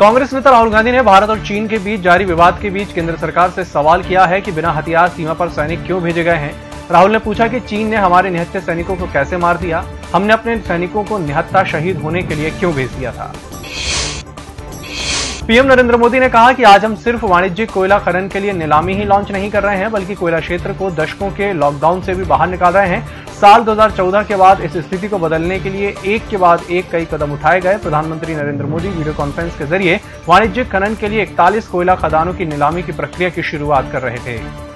कांग्रेस नेता राहुल गांधी ने भारत और चीन के बीच जारी विवाद के बीच केंद्र सरकार से सवाल किया है कि बिना हथियार सीमा पर सैनिक क्यों भेजे गए हैं। राहुल ने पूछा कि चीन ने हमारे निहत्थे सैनिकों को कैसे मार दिया, हमने अपने सैनिकों को निहत्था शहीद होने के लिए क्यों भेज दिया था। पीएम नरेंद्र मोदी ने कहा कि आज हम सिर्फ वाणिज्यिक कोयला खनन के लिए नीलामी ही लॉन्च नहीं कर रहे हैं, बल्कि कोयला क्षेत्र को दशकों के लॉकडाउन से भी बाहर निकाल रहे हैं। साल 2014 के बाद इस स्थिति को बदलने के लिए एक के बाद एक कई कदम उठाए गए। प्रधानमंत्री नरेंद्र मोदी वीडियो कॉन्फ्रेंस के जरिए वाणिज्यिक खनन के लिए 41 कोयला खदानों की नीलामी की प्रक्रिया की शुरुआत कर रहे थे।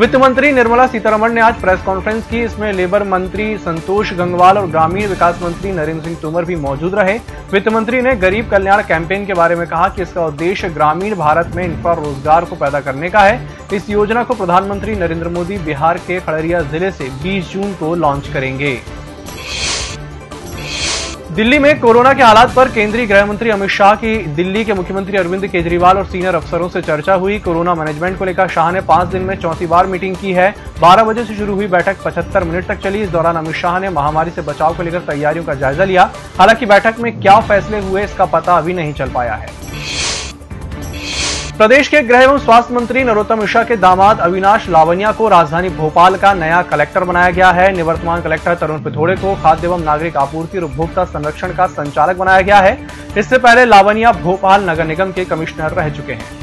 वित्त मंत्री निर्मला सीतारमण ने आज प्रेस कॉन्फ्रेंस की, इसमें लेबर मंत्री संतोष गंगवाल और ग्रामीण विकास मंत्री नरेंद्र सिंह तोमर भी मौजूद रहे। वित्त मंत्री ने गरीब कल्याण कैंपेन के बारे में कहा कि इसका उद्देश्य ग्रामीण भारत में इंफ्रा रोजगार को पैदा करने का है। इस योजना को प्रधानमंत्री नरेंद्र मोदी बिहार के खगड़िया जिले से 20 जून को लॉन्च करेंगे। दिल्ली में कोरोना के हालात पर केंद्रीय गृह मंत्री अमित शाह की दिल्ली के मुख्यमंत्री अरविंद केजरीवाल और सीनियर अफसरों से चर्चा हुई। कोरोना मैनेजमेंट को लेकर शाह ने 5 दिन में चौथी बार मीटिंग की है। 12 बजे से शुरू हुई बैठक 75 मिनट तक चली। इस दौरान अमित शाह ने महामारी से बचाव को लेकर तैयारियों का जायजा लिया। हालांकि बैठक में क्या फैसले हुए इसका पता अभी नहीं चल पाया है। प्रदेश के गृह एवं स्वास्थ्य मंत्री नरोत्तम मिश्रा के दामाद अविनाश लावनिया को राजधानी भोपाल का नया कलेक्टर बनाया गया है। निवर्तमान कलेक्टर तरुण पिथोड़े को खाद्य एवं नागरिक आपूर्ति और उपभोक्ता संरक्षण का संचालक बनाया गया है। इससे पहले लावनिया भोपाल नगर निगम के कमिश्नर रह चुके हैं।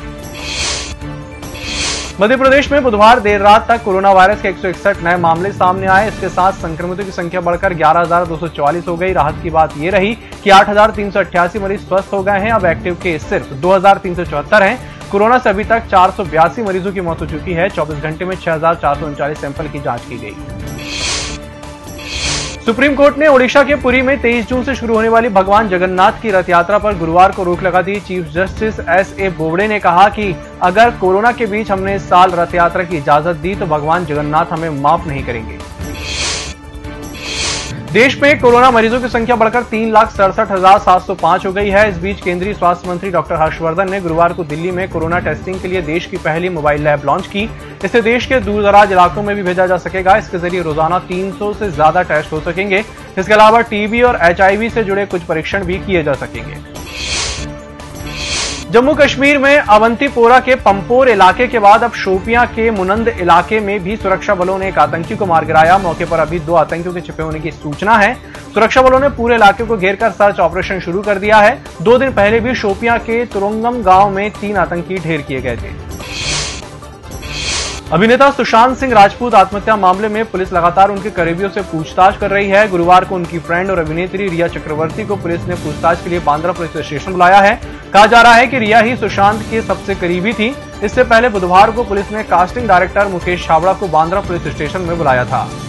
मध्यप्रदेश में बुधवार देर रात तक कोरोना वायरस के 161 नए मामले सामने आए। इसके साथ संक्रमितों की संख्या बढ़कर 11,244 हो गई। राहत की बात यह रही कि 8,388 मरीज स्वस्थ हो गए हैं। अब एक्टिव केस सिर्फ 2,374 हैं। कोरोना से अभी तक 482 मरीजों की मौत हो चुकी है। 24 घंटे में 6,439 सैंपल की जांच की गई। सुप्रीम कोर्ट ने ओडिशा के पुरी में 23 जून से शुरू होने वाली भगवान जगन्नाथ की रथ यात्रा पर गुरुवार को रोक लगा दी। Chief justice S A. बोबड़े ने कहा कि अगर कोरोना के बीच हमने इस साल रथ यात्रा की इजाजत दी तो भगवान जगन्नाथ हमें माफ नहीं करेंगे। देश में कोरोना मरीजों की संख्या बढ़कर 3,67,705 हो गई है। इस बीच केंद्रीय स्वास्थ्य मंत्री डॉक्टर हर्षवर्धन ने गुरुवार को दिल्ली में कोरोना टेस्टिंग के लिए देश की पहली मोबाइल लैब लॉन्च की। इसे देश के दूरदराज इलाकों में भी भेजा जा सकेगा। इसके जरिए रोजाना 300 से ज्यादा टेस्ट हो सकेंगे। इसके अलावा टीबी और HIV से जुड़े कुछ परीक्षण भी किए जा सकेंगे। जम्मू कश्मीर में अवंतीपोरा के पंपोर इलाके के बाद अब शोपियां के मुनंद इलाके में भी सुरक्षा बलों ने एक आतंकी को मार गिराया। मौके पर अभी 2 आतंकियों के छिपे होने की सूचना है। सुरक्षा बलों ने पूरे इलाके को घेरकर सर्च ऑपरेशन शुरू कर दिया है। 2 दिन पहले भी शोपियां के तुरंगम गांव में 3 आतंकी ढेर किए गए थे। अभिनेता सुशांत सिंह राजपूत आत्महत्या मामले में पुलिस लगातार उनके करीबियों से पूछताछ कर रही है। गुरुवार को उनकी फ्रेंड और अभिनेत्री रिया चक्रवर्ती को पुलिस ने पूछताछ के लिए बांद्रा पुलिस स्टेशन बुलाया है। कहा जा रहा है कि रिया ही सुशांत के सबसे करीबी थी। इससे पहले बुधवार को पुलिस ने कास्टिंग डायरेक्टर मुकेश छाबड़ा को बांद्रा पुलिस स्टेशन में बुलाया था।